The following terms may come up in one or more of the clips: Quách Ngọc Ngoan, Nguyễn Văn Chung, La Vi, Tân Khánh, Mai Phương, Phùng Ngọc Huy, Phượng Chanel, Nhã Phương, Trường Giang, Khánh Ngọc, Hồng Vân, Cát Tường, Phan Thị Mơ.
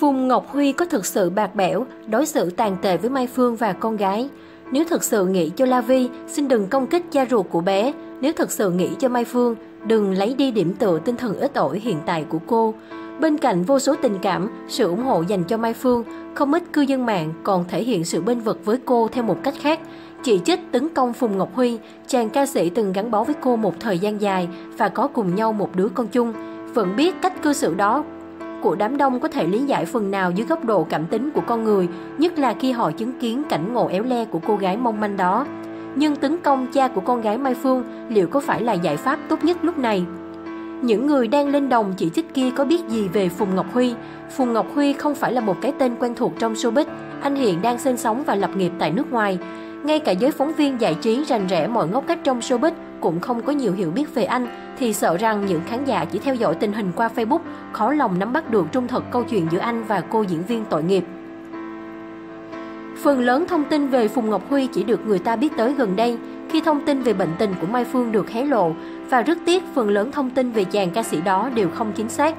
Phùng Ngọc Huy có thực sự bạc bẽo, đối xử tàn tệ với Mai Phương và con gái. Nếu thực sự nghĩ cho La Vi, xin đừng công kích cha ruột của bé. Nếu thực sự nghĩ cho Mai Phương, đừng lấy đi điểm tựa tinh thần ít ỏi hiện tại của cô. Bên cạnh vô số tình cảm, sự ủng hộ dành cho Mai Phương, không ít cư dân mạng còn thể hiện sự bênh vực với cô theo một cách khác. Chỉ trích tấn công Phùng Ngọc Huy, chàng ca sĩ từng gắn bó với cô một thời gian dài và có cùng nhau một đứa con chung. Vẫn biết cách cư xử đó của đám đông có thể lý giải phần nào dưới góc độ cảm tính của con người, nhất là khi họ chứng kiến cảnh ngộ éo le của cô gái mong manh đó. Nhưng tấn công cha của con gái Mai Phương liệu có phải là giải pháp tốt nhất lúc này? Những người đang lên đồng chỉ trích kia có biết gì về Phùng Ngọc Huy? Phùng Ngọc Huy không phải là một cái tên quen thuộc trong showbiz, anh hiện đang sinh sống và lập nghiệp tại nước ngoài. Ngay cả giới phóng viên giải trí rành rẽ mọi ngóc cách trong showbiz cũng không có nhiều hiểu biết về anh, thì sợ rằng những khán giả chỉ theo dõi tình hình qua Facebook khó lòng nắm bắt được trung thực câu chuyện giữa anh và cô diễn viên tội nghiệp. Phần lớn thông tin về Phùng Ngọc Huy chỉ được người ta biết tới gần đây, khi thông tin về bệnh tình của Mai Phương được hé lộ, và rất tiếc phần lớn thông tin về chàng ca sĩ đó đều không chính xác.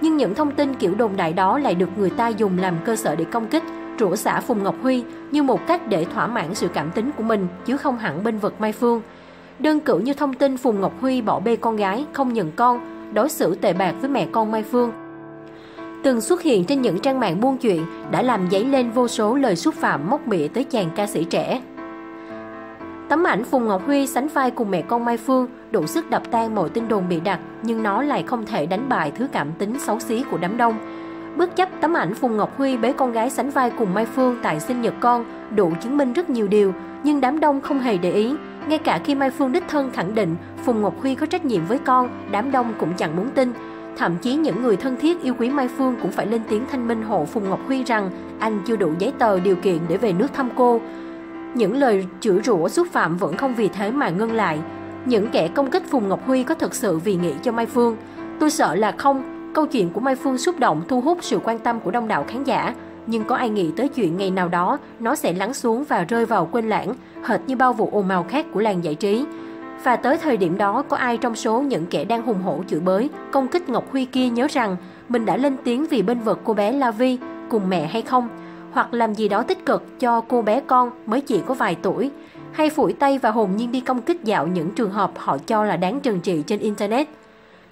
Nhưng những thông tin kiểu đồn đại đó lại được người ta dùng làm cơ sở để công kích, rủa xả Phùng Ngọc Huy như một cách để thỏa mãn sự cảm tính của mình, chứ không hẳn bênh vực Mai Phương. Đơn cử như thông tin Phùng Ngọc Huy bỏ bê con gái, không nhận con, đối xử tệ bạc với mẹ con Mai Phương, từng xuất hiện trên những trang mạng buôn chuyện, đã làm dấy lên vô số lời xúc phạm móc mỉa tới chàng ca sĩ trẻ. Tấm ảnh Phùng Ngọc Huy sánh vai cùng mẹ con Mai Phương đủ sức đập tan mọi tin đồn bị đặt, nhưng nó lại không thể đánh bại thứ cảm tính xấu xí của đám đông. Bất chấp tấm ảnh Phùng Ngọc Huy bế con gái sánh vai cùng Mai Phương tại sinh nhật con đủ chứng minh rất nhiều điều, nhưng đám đông không hề để ý. Ngay cả khi Mai Phương đích thân khẳng định Phùng Ngọc Huy có trách nhiệm với con, đám đông cũng chẳng muốn tin. Thậm chí những người thân thiết yêu quý Mai Phương cũng phải lên tiếng thanh minh hộ Phùng Ngọc Huy rằng anh chưa đủ giấy tờ điều kiện để về nước thăm cô. Những lời chửi rủa xúc phạm vẫn không vì thế mà ngưng lại. Những kẻ công kích Phùng Ngọc Huy có thực sự vì nghĩ cho Mai Phương? Tôi sợ là không. Câu chuyện của Mai Phương xúc động thu hút sự quan tâm của đông đảo khán giả. Nhưng có ai nghĩ tới chuyện ngày nào đó nó sẽ lắng xuống và rơi vào quên lãng, hệt như bao vụ ồn ào khác của làng giải trí? Và tới thời điểm đó, có ai trong số những kẻ đang hùng hổ chửi bới, công kích Ngọc Huy kia nhớ rằng mình đã lên tiếng vì bênh vực cô bé La Vi cùng mẹ hay không? Hoặc làm gì đó tích cực cho cô bé con mới chỉ có vài tuổi? Hay phủi tay và hồn nhiên đi công kích dạo những trường hợp họ cho là đáng trừng trị trên Internet?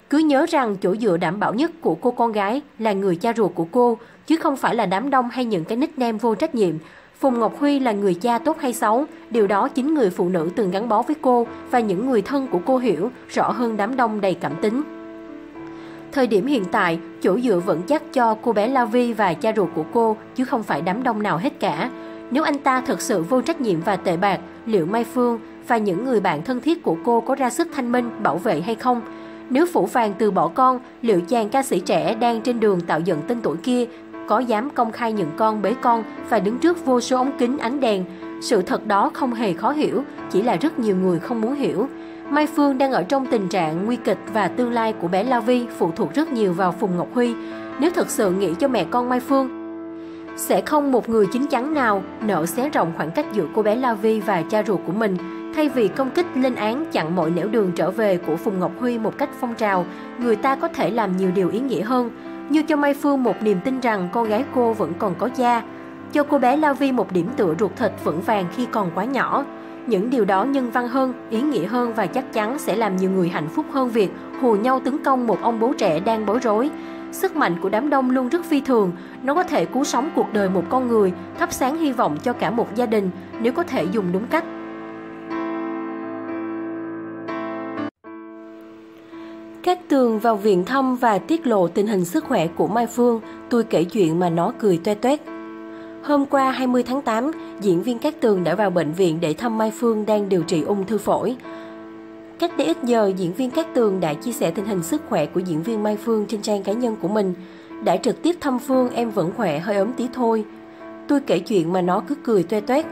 Cứ nhớ rằng chỗ dựa đảm bảo nhất của cô con gái là người cha ruột của cô, chứ không phải là đám đông hay những cái nickname vô trách nhiệm. Phùng Ngọc Huy là người cha tốt hay xấu, điều đó chính người phụ nữ từng gắn bó với cô và những người thân của cô hiểu rõ hơn đám đông đầy cảm tính. Thời điểm hiện tại, chỗ dựa vẫn chắc cho cô bé La Vi và cha ruột của cô, chứ không phải đám đông nào hết cả. Nếu anh ta thực sự vô trách nhiệm và tệ bạc, liệu Mai Phương và những người bạn thân thiết của cô có ra sức thanh minh, bảo vệ hay không? Nếu phủ phàng từ bỏ con, liệu chàng ca sĩ trẻ đang trên đường tạo dựng tên tuổi kia có dám công khai nhận con, bế con và đứng trước vô số ống kính, ánh đèn? Sự thật đó không hề khó hiểu, chỉ là rất nhiều người không muốn hiểu. Mai Phương đang ở trong tình trạng nguy kịch và tương lai của bé La Vi phụ thuộc rất nhiều vào Phùng Ngọc Huy. Nếu thực sự nghĩ cho mẹ con Mai Phương, sẽ không một người chín chắn nào nỡ xé rộng khoảng cách giữa cô bé La Vi và cha ruột của mình. Thay vì công kích, lên án, chặn mọi nẻo đường trở về của Phùng Ngọc Huy một cách phong trào, người ta có thể làm nhiều điều ý nghĩa hơn. Như cho Mai Phương một niềm tin rằng con gái cô vẫn còn có cha, cho cô bé La Vi một điểm tựa ruột thịt vững vàng khi còn quá nhỏ. Những điều đó nhân văn hơn, ý nghĩa hơn và chắc chắn sẽ làm nhiều người hạnh phúc hơn việc hùa nhau tấn công một ông bố trẻ đang bối rối. Sức mạnh của đám đông luôn rất phi thường, nó có thể cứu sống cuộc đời một con người, thắp sáng hy vọng cho cả một gia đình nếu có thể dùng đúng cách. Cát Tường vào viện thăm và tiết lộ tình hình sức khỏe của Mai Phương, tôi kể chuyện mà nó cười toe toét. Hôm qua 20 tháng 8, diễn viên Cát Tường đã vào bệnh viện để thăm Mai Phương đang điều trị ung thư phổi. Cách đây ít giờ, diễn viên Cát Tường đã chia sẻ tình hình sức khỏe của diễn viên Mai Phương trên trang cá nhân của mình. Đã trực tiếp thăm Phương, em vẫn khỏe, hơi ốm tí thôi. Tôi kể chuyện mà nó cứ cười toe toét.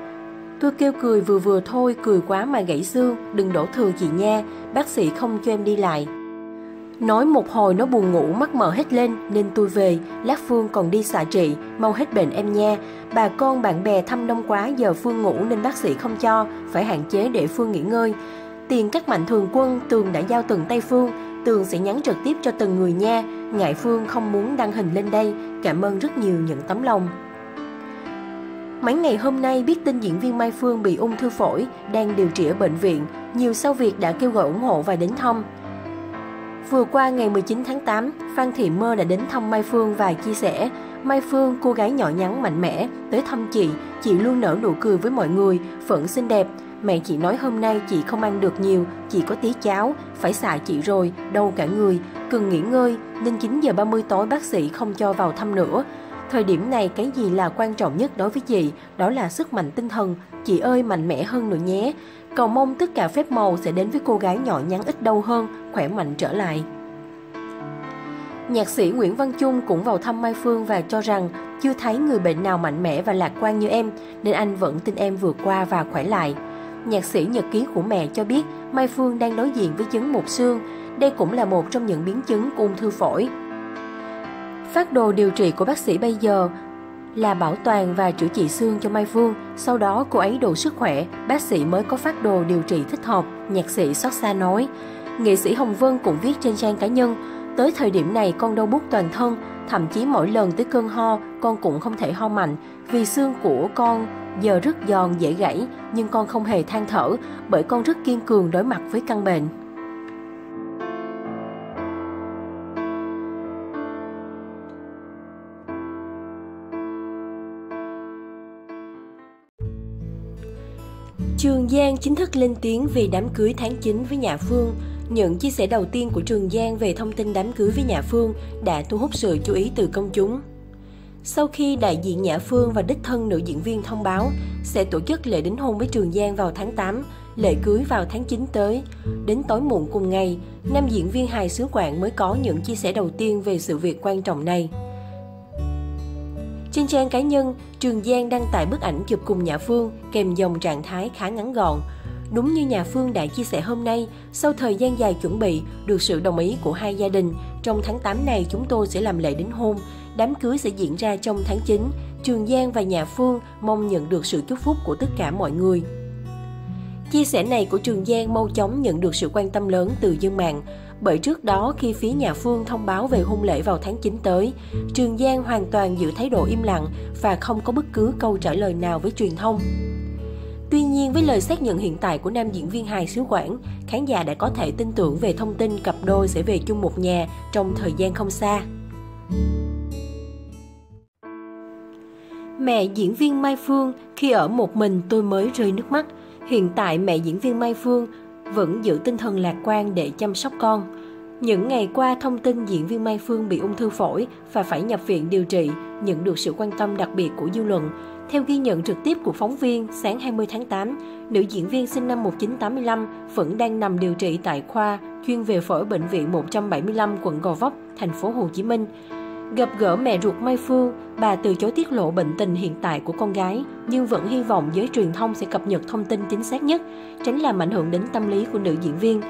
Tôi kêu cười vừa vừa thôi, cười quá mà gãy xương, đừng đổ thừa chị nha, bác sĩ không cho em đi lại. Nói một hồi nó buồn ngủ, mắt mở hết lên nên tôi về, lát Phương còn đi xạ trị, mau hết bệnh em nha. Bà con bạn bè thăm đông quá, giờ Phương ngủ nên bác sĩ không cho, phải hạn chế để Phương nghỉ ngơi. Tiền các mạnh thường quân Tường đã giao từng tay Phương, Tường sẽ nhắn trực tiếp cho từng người nha. Ngại Phương không muốn đăng hình lên đây. Cảm ơn rất nhiều những tấm lòng. Mấy ngày hôm nay biết tin diễn viên Mai Phương bị ung thư phổi, đang điều trị ở bệnh viện, nhiều sao Việt đã kêu gọi ủng hộ và đến thăm. Vừa qua ngày 19 tháng 8, Phan Thị Mơ đã đến thăm Mai Phương và chia sẻ, Mai Phương, cô gái nhỏ nhắn mạnh mẽ, tới thăm chị luôn nở nụ cười với mọi người, vẫn xinh đẹp. Mẹ chị nói hôm nay chị không ăn được nhiều, chị có tí cháo, phải xạ chị rồi, đau cả người, cần nghỉ ngơi, nên 9h30 tối bác sĩ không cho vào thăm nữa. Thời điểm này cái gì là quan trọng nhất đối với chị, đó là sức mạnh tinh thần, chị ơi mạnh mẽ hơn nữa nhé. Cầu mong tất cả phép màu sẽ đến với cô gái nhỏ nhắn ít đau hơn, khỏe mạnh trở lại. Nhạc sĩ Nguyễn Văn Chung cũng vào thăm Mai Phương và cho rằng chưa thấy người bệnh nào mạnh mẽ và lạc quan như em, nên anh vẫn tin em vượt qua và khỏe lại. Nhạc sĩ nhật ký của mẹ cho biết Mai Phương đang đối diện với chứng mụn xương, đây cũng là một trong những biến chứng của ung thư phổi. Phác đồ điều trị của bác sĩ bây giờ là bảo toàn và chữa trị xương cho Mai Phương, sau đó cô ấy đủ sức khỏe, bác sĩ mới có phác đồ điều trị thích hợp, nhạc sĩ xót xa nói. Nghệ sĩ Hồng Vân cũng viết trên trang cá nhân, tới thời điểm này con đau buốt toàn thân, thậm chí mỗi lần tới cơn ho, con cũng không thể ho mạnh, vì xương của con giờ rất giòn dễ gãy, nhưng con không hề than thở, bởi con rất kiên cường đối mặt với căn bệnh. Trường Giang chính thức lên tiếng về đám cưới tháng 9 với Nhã Phương. Những chia sẻ đầu tiên của Trường Giang về thông tin đám cưới với Nhã Phương đã thu hút sự chú ý từ công chúng. Sau khi đại diện Nhã Phương và đích thân nữ diễn viên thông báo sẽ tổ chức lễ đính hôn với Trường Giang vào tháng 8, lễ cưới vào tháng 9 tới. Đến tối muộn cùng ngày, nam diễn viên hài xứ Quảng mới có những chia sẻ đầu tiên về sự việc quan trọng này. Trên trang cá nhân, Trường Giang đăng tải bức ảnh chụp cùng Nhã Phương kèm dòng trạng thái khá ngắn gọn. Đúng như Nhã Phương đã chia sẻ hôm nay, sau thời gian dài chuẩn bị, được sự đồng ý của hai gia đình, trong tháng 8 này chúng tôi sẽ làm lễ đính hôn. Đám cưới sẽ diễn ra trong tháng 9. Trường Giang và Nhã Phương mong nhận được sự chúc phúc của tất cả mọi người. Chia sẻ này của Trường Giang mau chóng nhận được sự quan tâm lớn từ dân mạng. Bởi trước đó, khi phía Nhã Phương thông báo về hôn lễ vào tháng 9 tới, Trường Giang hoàn toàn giữ thái độ im lặng và không có bất cứ câu trả lời nào với truyền thông. Tuy nhiên, với lời xác nhận hiện tại của nam diễn viên hài xứ Quảng, khán giả đã có thể tin tưởng về thông tin cặp đôi sẽ về chung một nhà trong thời gian không xa. Mẹ diễn viên Mai Phương, khi ở một mình tôi mới rơi nước mắt. Hiện tại mẹ diễn viên Mai Phương vẫn giữ tinh thần lạc quan để chăm sóc con. Những ngày qua, thông tin diễn viên Mai Phương bị ung thư phổi và phải nhập viện điều trị nhận được sự quan tâm đặc biệt của dư luận. Theo ghi nhận trực tiếp của phóng viên, sáng 20 tháng 8, nữ diễn viên sinh năm 1985 vẫn đang nằm điều trị tại khoa chuyên về phổi bệnh viện 175 quận Gò Vấp, thành phố Hồ Chí Minh. Gặp gỡ mẹ ruột Mai Phương, bà từ chối tiết lộ bệnh tình hiện tại của con gái, nhưng vẫn hy vọng giới truyền thông sẽ cập nhật thông tin chính xác nhất, tránh làm ảnh hưởng đến tâm lý của nữ diễn viên.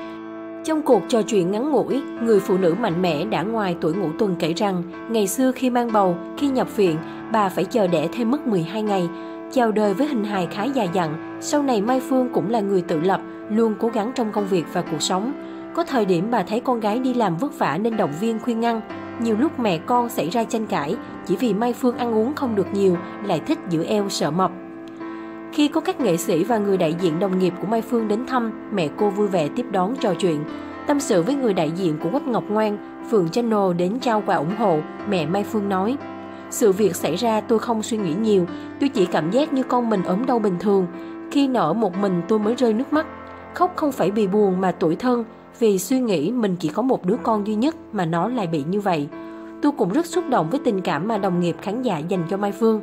Trong cuộc trò chuyện ngắn ngủi, người phụ nữ mạnh mẽ đã ngoài tuổi ngũ tuần kể rằng, ngày xưa khi mang bầu, khi nhập viện, bà phải chờ đẻ thêm mất 12 ngày. Chào đời với hình hài khá già dặn, sau này Mai Phương cũng là người tự lập, luôn cố gắng trong công việc và cuộc sống. Có thời điểm bà thấy con gái đi làm vất vả nên động viên khuyên ngăn. Nhiều lúc mẹ con xảy ra tranh cãi, chỉ vì Mai Phương ăn uống không được nhiều, lại thích giữ eo sợ mập. Khi có các nghệ sĩ và người đại diện đồng nghiệp của Mai Phương đến thăm, mẹ cô vui vẻ tiếp đón trò chuyện. Tâm sự với người đại diện của Quách Ngọc Ngoan, Phượng Chanel đến trao quà ủng hộ, mẹ Mai Phương nói. Sự việc xảy ra tôi không suy nghĩ nhiều, tôi chỉ cảm giác như con mình ốm đau bình thường. Khi nở một mình tôi mới rơi nước mắt. Khóc không phải vì buồn mà tủi thân, vì suy nghĩ mình chỉ có một đứa con duy nhất mà nó lại bị như vậy. Tôi cũng rất xúc động với tình cảm mà đồng nghiệp khán giả dành cho Mai Phương.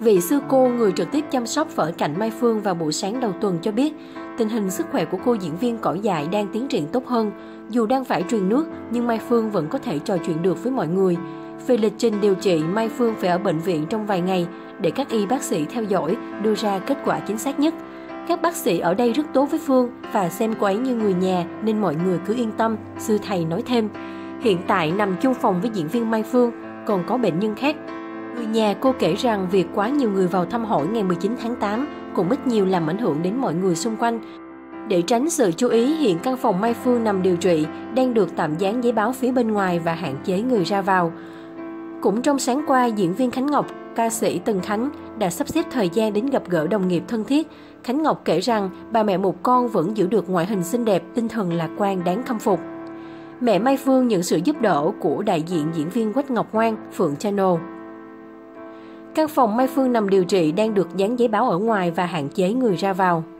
Vị sư cô, người trực tiếp chăm sóc vợ cạnh Mai Phương vào buổi sáng đầu tuần cho biết, tình hình sức khỏe của cô diễn viên cỏ dại đang tiến triển tốt hơn. Dù đang phải truyền nước, nhưng Mai Phương vẫn có thể trò chuyện được với mọi người. Về lịch trình điều trị, Mai Phương phải ở bệnh viện trong vài ngày để các y bác sĩ theo dõi, đưa ra kết quả chính xác nhất. Các bác sĩ ở đây rất tốt với Phương và xem cô ấy như người nhà nên mọi người cứ yên tâm, sư thầy nói thêm. Hiện tại nằm chung phòng với diễn viên Mai Phương, còn có bệnh nhân khác. Người nhà cô kể rằng việc quá nhiều người vào thăm hỏi ngày 19 tháng 8 cũng ít nhiều làm ảnh hưởng đến mọi người xung quanh. Để tránh sự chú ý, hiện căn phòng Mai Phương nằm điều trị đang được tạm dán giấy báo phía bên ngoài và hạn chế người ra vào. Cũng trong sáng qua, diễn viên Khánh Ngọc, ca sĩ Tân Khánh đã sắp xếp thời gian đến gặp gỡ đồng nghiệp thân thiết. Khánh Ngọc kể rằng bà mẹ một con vẫn giữ được ngoại hình xinh đẹp, tinh thần lạc quan đáng khâm phục. Mẹ Mai Phương nhận sự giúp đỡ của đại diện diễn viên Quách Ngọc Ngoan, Phượng Chanel. Căn phòng Mai Phương nằm điều trị đang được dán giấy báo ở ngoài và hạn chế người ra vào.